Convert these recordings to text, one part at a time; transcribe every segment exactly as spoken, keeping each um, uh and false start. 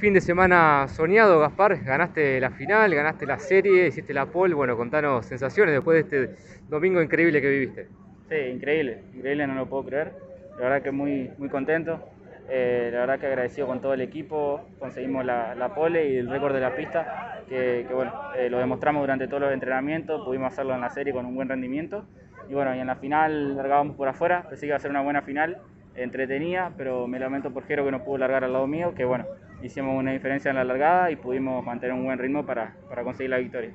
Fin de semana soñado, Gaspar. Ganaste la final, ganaste la serie, hiciste la pole. Bueno, contanos sensaciones después de este domingo increíble que viviste. Sí, increíble, increíble, no lo puedo creer. La verdad que muy, muy contento. Eh, la verdad que agradecido con todo el equipo. Conseguimos la, la pole y el récord de la pista, que, que bueno, eh, lo demostramos durante todos los entrenamientos. Pudimos hacerlo en la serie con un buen rendimiento. Y bueno, y en la final largábamos por afuera. Pensé que iba a ser una buena final, entretenida, pero me lamento por Jero que no pudo largar al lado mío, que bueno, hicimos una diferencia en la largada y pudimos mantener un buen ritmo para, para conseguir la victoria.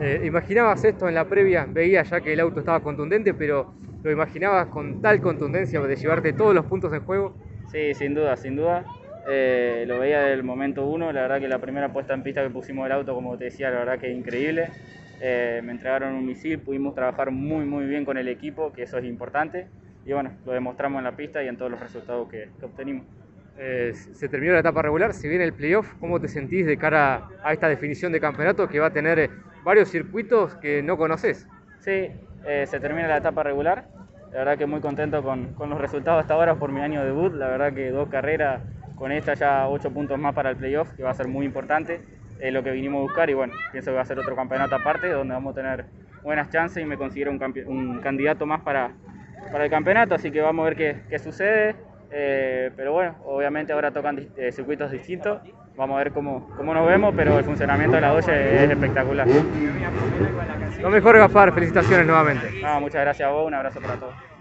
Eh, ¿Imaginabas esto en la previa? Veía ya que el auto estaba contundente, pero ¿lo imaginabas con tal contundencia de llevarte todos los puntos en juego? Sí, sin duda, sin duda. Eh, lo veía del momento uno. La verdad que la primera puesta en pista que pusimos el auto, como te decía, la verdad que es increíble. Eh, me entregaron un misil, pudimos trabajar muy muy bien con el equipo, que eso es importante. Y bueno, lo demostramos en la pista y en todos los resultados que, que obtenimos. Eh, se terminó la etapa regular, se viene el playoff. ¿Cómo te sentís de cara a esta definición de campeonato que va a tener varios circuitos que no conoces? Sí, eh, se termina la etapa regular. La verdad que muy contento con, con los resultados hasta ahora por mi año de debut. La verdad que dos carreras, con esta ya ocho puntos más para el playoff, que va a ser muy importante. Es lo que vinimos a buscar y bueno, pienso que va a ser otro campeonato aparte donde vamos a tener buenas chances y me considero un, un candidato más para, para el campeonato. Así que vamos a ver qué, qué sucede. Eh, pero bueno, obviamente ahora tocan eh, circuitos distintos, vamos a ver cómo, cómo nos vemos, pero el funcionamiento de la Dodge es espectacular. Lo mejor, Gaspar, felicitaciones nuevamente. No, muchas gracias a vos, un abrazo para todos.